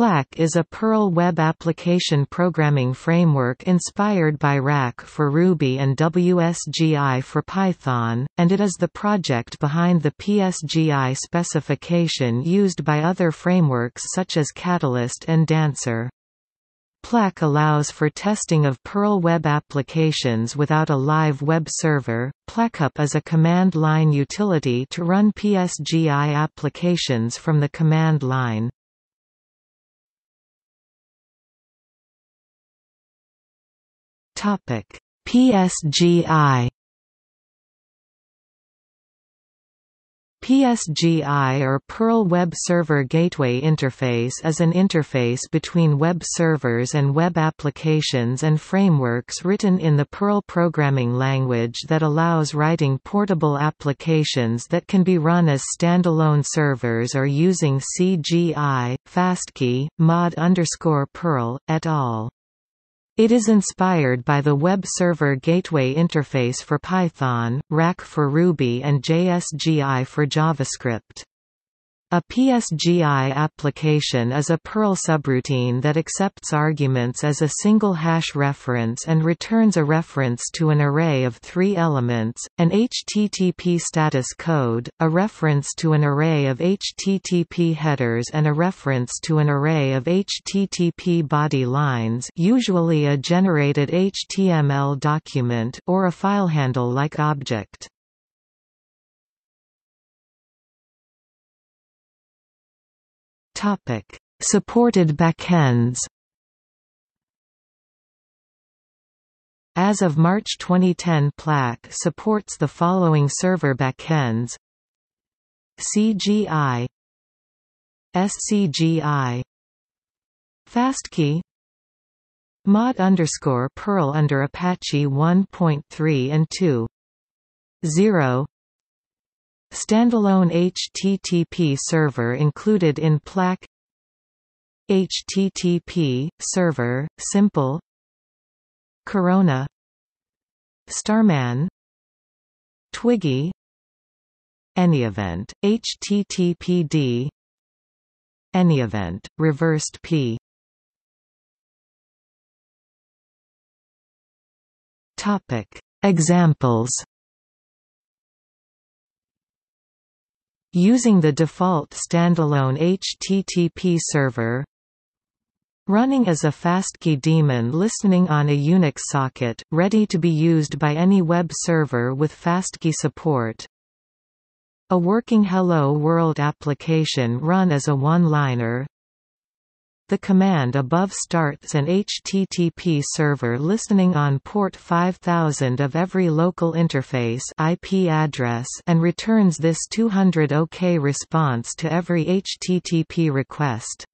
Plack is a Perl web application programming framework inspired by Rack for Ruby and WSGI for Python, and it is the project behind the PSGI specification used by other frameworks such as Catalyst and Dancer. Plack allows for testing of Perl web applications without a live web server. Plackup is a command line utility to run PSGI applications from the command line. PSGI. PSGI or Perl Web Server Gateway Interface is an interface between web servers and web applications and frameworks written in the Perl programming language that allows writing portable applications that can be run as standalone servers or using CGI, FastCGI, mod_perl, et al. It is inspired by the Web Server Gateway Interface for Python, Rack for Ruby and JSGI for JavaScript. A PSGI application is a Perl subroutine that accepts arguments as a single hash reference and returns a reference to an array of three elements, an HTTP status code, a reference to an array of HTTP headers and a reference to an array of HTTP body lines, usually a generated HTML document or a filehandle-like object. Supported backends. As of March 2010, Plack supports the following server backends: CGI, SCGI, FastCGI, mod_perl under Apache 1.3 and 2.0. Standalone HTTP server included in Plack, HTTP server, simple, Corona, Starman, Twiggy, AnyEvent, HTTPD, AnyEvent, reversed P. Topic: Examples. Using the default standalone HTTP server, running as a FastCGI daemon listening on a Unix socket, ready to be used by any web server with FastCGI support. A working Hello World application run as a one-liner. The command above starts an HTTP server listening on port 5000 of every local interface IP address and returns this 200 OK response to every HTTP request.